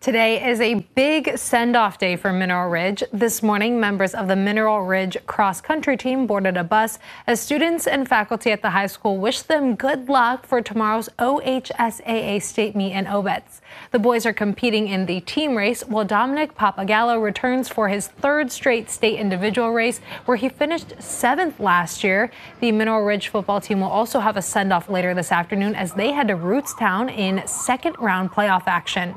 Today is a big send-off day for Mineral Ridge. This morning, members of the Mineral Ridge cross-country team boarded a bus as students and faculty at the high school wished them good luck for tomorrow's OHSAA state meet in Obetz. The boys are competing in the team race, while Dominic Papagallo returns for his third straight state individual race, where he finished 7th last year. The Mineral Ridge football team will also have a send-off later this afternoon as they head to Rootstown in second-round playoff action.